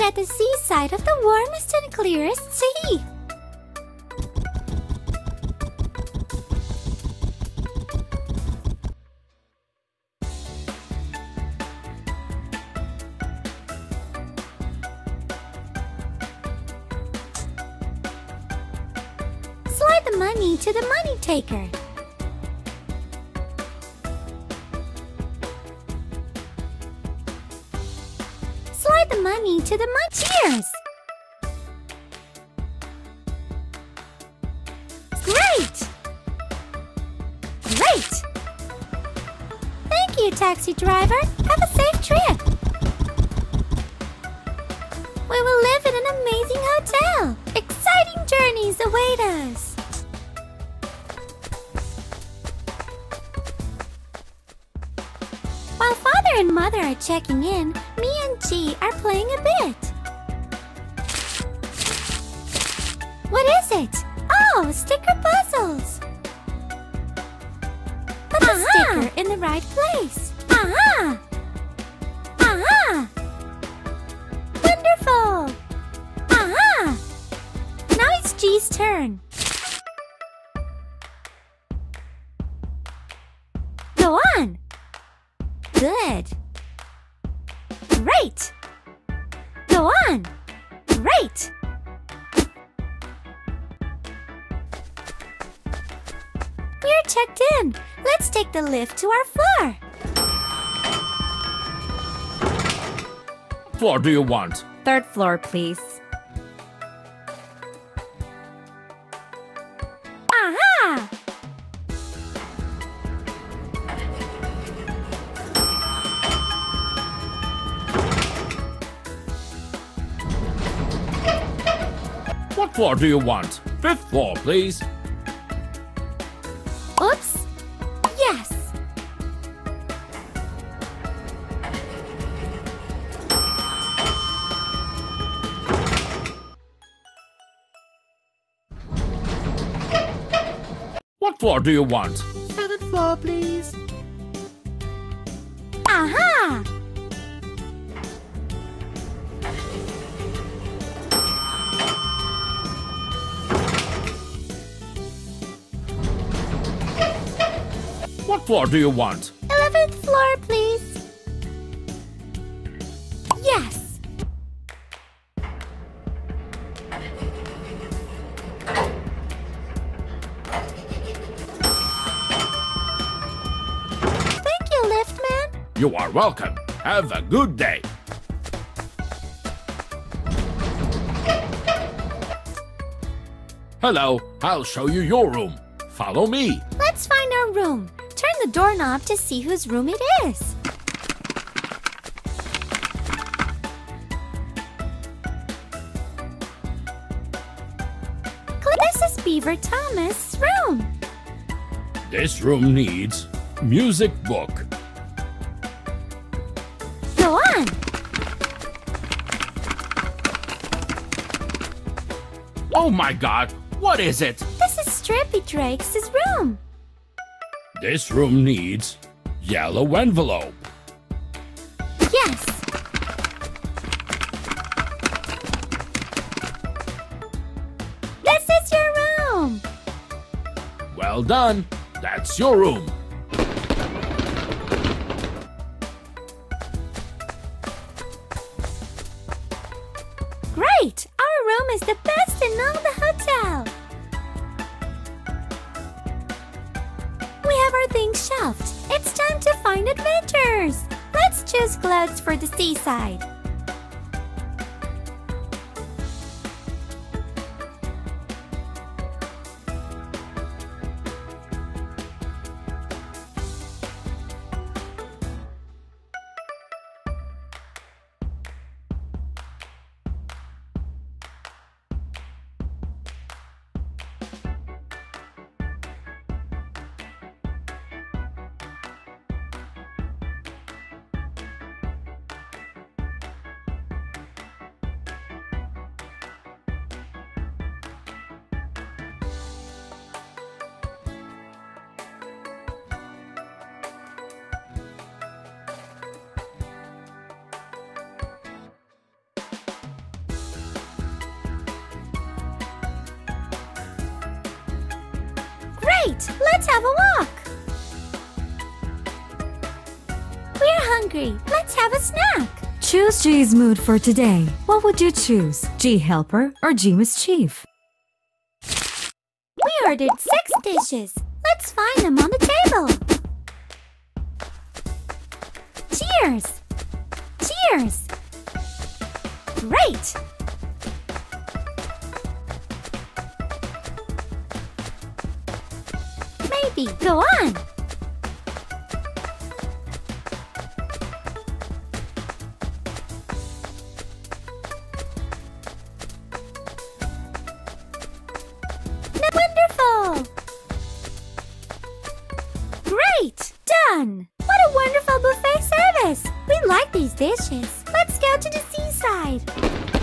landed at the seaside of the warmest and clearest sea. Slide the money to the money taker. Slide the money to the money. Cheers! Great! Great! Thank you, taxi driver. Have a safe trip. We will live in an amazing hotel. Exciting journeys await us. While Father and Mother are checking in, me and G are playing a bit. What is it? Oh, sticker puzzles! Put the sticker in the right place. Wonderful! Now it's G's turn. Go on! Good. Great. Go on. Great. We're checked in. Let's take the lift to our floor. What do you want? Third floor, please. What floor do you want? Fifth floor, please. Oops. Yes. What floor do you want? Seventh floor, please. What floor do you want? 11th floor, please. Yes. Thank you, lift man. You are welcome. Have a good day. Hello, I'll show you your room. Follow me. Let's find our room. Turn the doorknob to see whose room it is. This is Beaver Thomas' room. This room needs music book. Go on. Oh my God, what is it? This is Strippy Drakes' room. This room needs yellow envelope. Yes. This is your room. Well done. That's your room. Great. Our room is the best in all the hotel. Things shelved. It's time to find adventures. Let's choose clothes for the seaside. right, let's have a walk. We're hungry. Let's have a snack. Choose G's mood for today. What would you choose? G Helper or G Mischief? We ordered 6 dishes. Let's find them on the table. Cheers! Cheers! Great! Maybe go on! Wonderful! Great! Done! What a wonderful buffet service! We like these dishes. Let's go to the seaside.